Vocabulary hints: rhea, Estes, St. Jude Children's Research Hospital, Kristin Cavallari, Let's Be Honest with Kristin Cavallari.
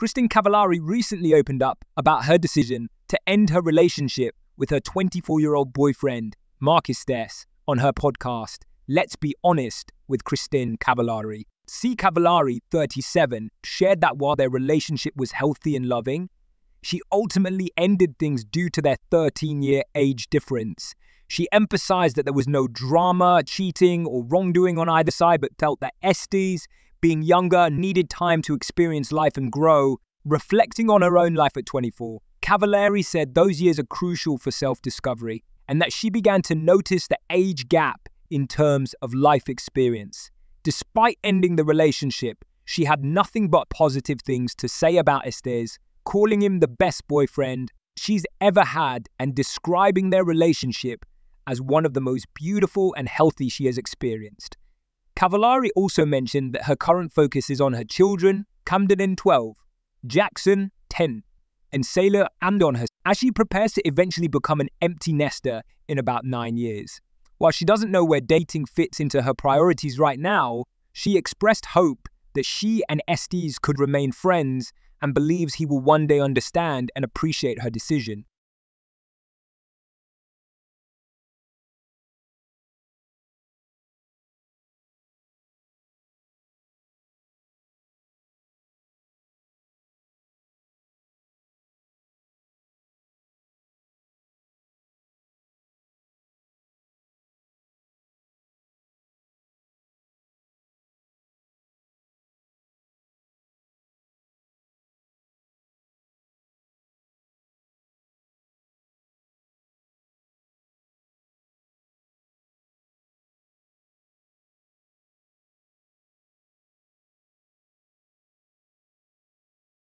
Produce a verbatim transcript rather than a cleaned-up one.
Kristin Cavallari recently opened up about her decision to end her relationship with her twenty-four-year-old boyfriend, Estes, on her podcast, Let's Be Honest with Kristin Cavallari. C. Cavallari, thirty-seven, shared that while their relationship was healthy and loving, she ultimately ended things due to their thirteen-year age difference. She emphasized that there was no drama, cheating, or wrongdoing on either side, but felt that Estes, being younger, needed time to experience life and grow. Reflecting on her own life at twenty-four, Cavallari said those years are crucial for self-discovery and that she began to notice the age gap in terms of life experience. Despite ending the relationship, she had nothing but positive things to say about Estes, calling him the best boyfriend she's ever had and describing their relationship as one of the most beautiful and healthy she has experienced. Cavallari also mentioned that her current focus is on her children, Camden, twelve, Jackson, ten, and Sailor, and on her, as she prepares to eventually become an empty nester in about nine years. While she doesn't know where dating fits into her priorities right now, she expressed hope that she and Estes could remain friends and believes he will one day understand and appreciate her decision.